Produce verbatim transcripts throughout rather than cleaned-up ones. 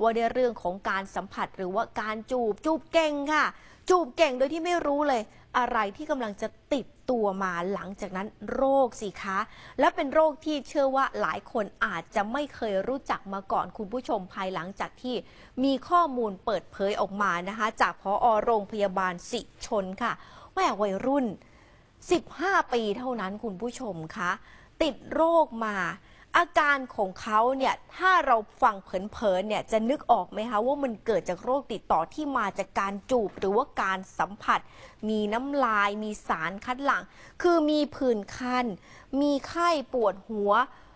ว่าในเรื่องของการสัมผัสหรือว่าการจูบจูบเก่งค่ะจูบเก่งโดยที่ไม่รู้เลยอะไรที่กำลังจะติดตัวมาหลังจากนั้นโรคสิคะและเป็นโรคที่เชื่อว่าหลายคนอาจจะไม่เคยรู้จักมาก่อนคุณผู้ชมภายหลังจากที่มีข้อมูลเปิดเผยออกมานะคะจากผอ.โรงพยาบาลสิชลค่ะแม่วัยรุ่นสิบห้าปีเท่านั้นคุณผู้ชมคะติดโรคมาอาการของเขาเนี่ยถ้าเราฟังเผินๆเนี่ยจะนึกออกไหมคะว่ามันเกิดจากโรคติดต่อที่มาจากการจูบหรือว่าการสัมผัสมีน้ำลายมีสารคัดหลั่งคือมีผื่นคันมีไข้ปวดหัว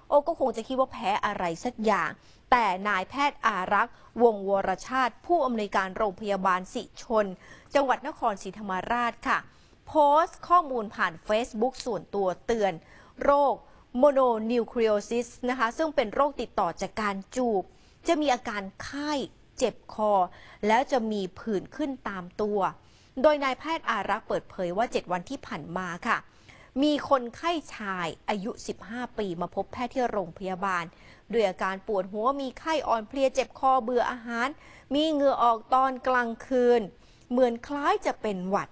โอ้ก็คงจะคิดว่าแพ้อะไรสักอย่างแต่นายแพทย์อารักษ์วงศ์วรชาติผู้อำนวยการโรงพยาบาลสิชลจังหวัดนครศรีธรรมราชค่ะโพสต์ข้อมูลผ่าน เฟซบุ๊ก ส่วนตัวเตือนโรคโมโนนิวคลีโอซิสนะคะซึ่งเป็นโรคติดต่อจากการจูบจะมีอาการไข้เจ็บคอแล้วจะมีผื่นขึ้นตามตัวโดยนายแพทย์อารักษ์เปิดเผยว่าเจ็ดวันที่ผ่านมาค่ะมีคนไข้ชายอายุสิบห้าปีมาพบแพทย์ที่โรงพยาบาลด้วยอาการปวดหัวมีไข้อ่อนเพลียเจ็บคอเบื่ออาหารมีเหงื่อออกตอนกลางคืนเหมือนคล้ายจะเป็นหวัด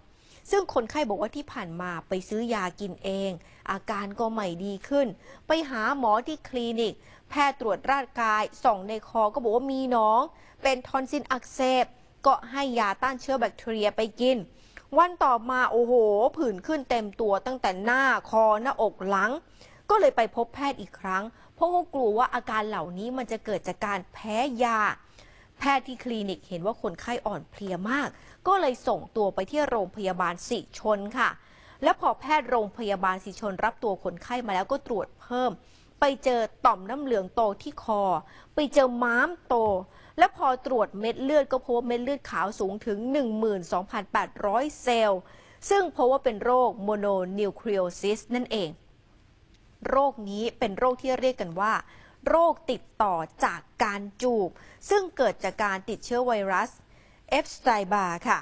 ซึ่งคนไข้บอกว่าที่ผ่านมาไปซื้อยากินเองอาการก็ไม่ดีขึ้นไปหาหมอที่คลินิกแพทย์ตรวจร่างกายส่องในคอก็บอกว่ามีหนองเป็นทอนซิลอักเสบก็ให้ยาต้านเชื้อแบคทีเรียไปกินวันต่อมาโอ้โหผื่นขึ้นเต็มตัวตั้งแต่หน้าคอหน้าอกหลังก็เลยไปพบแพทย์อีกครั้งเพราะว่ากลัวว่าอาการเหล่านี้มันจะเกิดจากการแพ้ยาแพทย์ที่คลินิกเห็นว่าคนไข้อ่อนเพลียมากก็เลยส่งตัวไปที่โรงพยาบาลสิชลค่ะและพอแพทย์โรงพยาบาลสิชลรับตัวคนไข้มาแล้วก็ตรวจเพิ่มไปเจอต่อมน้ำเหลืองโตที่คอไปเจอม้ามโตและพอตรวจเม็ดเลือดก็พบว่าเม็ดเลือดขาวสูงถึง หนึ่งหมื่นสองพันแปดร้อย เซลล์ซึ่งพบว่าเป็นโรคโมโนนิวคลีโอซิสนั่นเองโรคนี้เป็นโรคที่เรียกกันว่าโรคติดต่อจากการจูบซึ่งเกิดจากการติดเชื้อไวรัสเอฟสไตบาค่ะ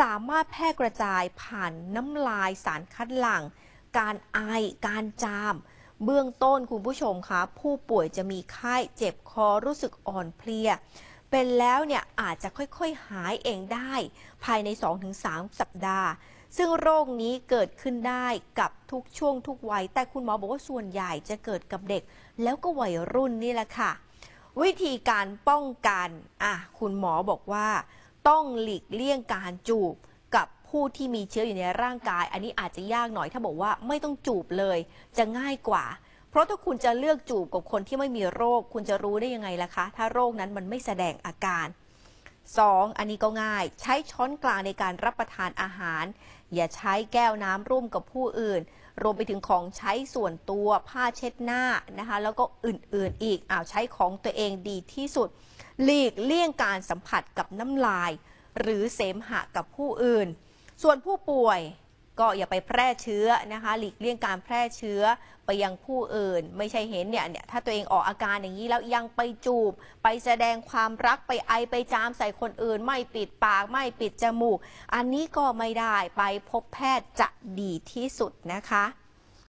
สามารถแพร่กระจายผ่านน้ำลายสารคัดหลั่งการไอการจามเบื้องต้นคุณผู้ชมคะผู้ป่วยจะมีไข้เจ็บคอรู้สึกอ่อนเพลียเป็นแล้วเนี่ยอาจจะค่อยๆหายเองได้ภายใน สองถึงสาม สัปดาห์ซึ่งโรคนี้เกิดขึ้นได้กับทุกช่วงทุกวัยแต่คุณหมอบอกว่าส่วนใหญ่จะเกิดกับเด็กแล้วก็วัยรุ่นนี่แหละค่ะวิธีการป้องกันอ่ะคุณหมอบอกว่าต้องหลีกเลี่ยงการจูบกับผู้ที่มีเชื้ออยู่ในร่างกายอันนี้อาจจะยากหน่อยถ้าบอกว่าไม่ต้องจูบเลยจะง่ายกว่าเพราะถ้าคุณจะเลือกจูบกับคนที่ไม่มีโรคคุณจะรู้ได้ยังไงล่ะคะถ้าโรคนั้นมันไม่แสดงอาการสอง อันนี้ก็ง่ายใช้ช้อนกลางในการรับประทานอาหารอย่าใช้แก้วน้ำร่วมกับผู้อื่นรวมไปถึงของใช้ส่วนตัวผ้าเช็ดหน้านะคะแล้วก็อื่นๆอีกอ้าวใช้ของตัวเองดีที่สุดหลีกเลี่ยงการสัมผัสกับน้ำลายหรือเสมหะกับผู้อื่นส่วนผู้ป่วยก็อย่าไปแพร่เชื้อนะคะหลีกเลี่ยงการแพร่เชื้อไปยังผู้อื่นไม่ใช่เห็นเนี่ยเนี่ยถ้าตัวเองออกอาการอย่างนี้แล้วยังไปจูบไปแสดงความรักไปไอไปจามใส่คนอื่นไม่ปิดปากไม่ปิดจมูกอันนี้ก็ไม่ได้ไปพบแพทย์จะดีที่สุดนะคะ